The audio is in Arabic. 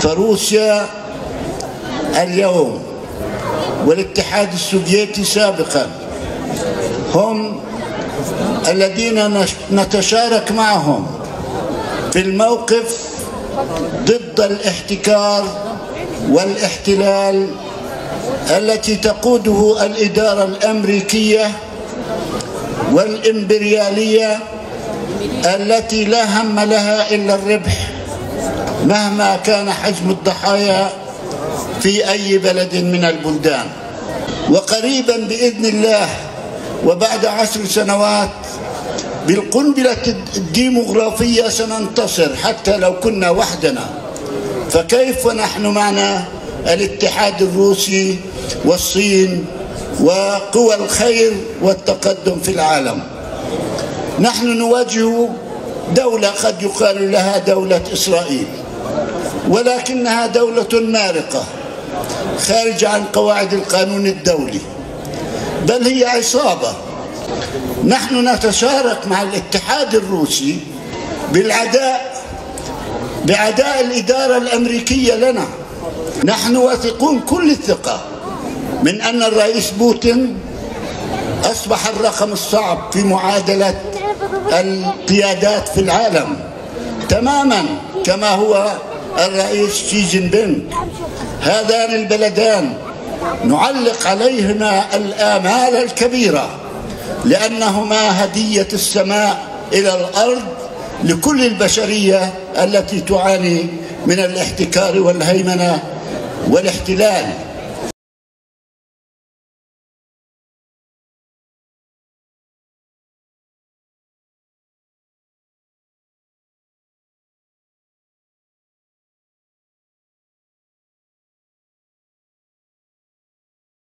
فروسيا اليوم والاتحاد السوفيتي سابقا هم الذين نتشارك معهم في الموقف ضد الاحتكار والاحتلال التي تقوده الإدارة الأمريكية والإمبريالية التي لا هم لها إلا الربح مهما كان حجم الضحايا في أي بلد من البلدان. وقريبا بإذن الله وبعد 10 سنوات بالقنبلة الديمغرافية سننتصر حتى لو كنا وحدنا، فكيف نحن معنا الاتحاد الروسي والصين وقوى الخير والتقدم في العالم؟ نحن نواجه دولة قد يقال لها دولة إسرائيل، ولكنها دولة مارقة خارج عن قواعد القانون الدولي، بل هي عصابة. نحن نتشارك مع الاتحاد الروسي بعداء الإدارة الأمريكية لنا. نحن واثقون كل الثقة من أن الرئيس بوتين أصبح الرقم الصعب في معادلة القيادات في العالم، تماما كما هو الرئيس شي جين بين. هذان البلدان نعلق عليهما الآمال الكبيرة لأنهما هدية السماء إلى الأرض لكل البشرية التي تعاني من الاحتكار والهيمنة والاحتلال.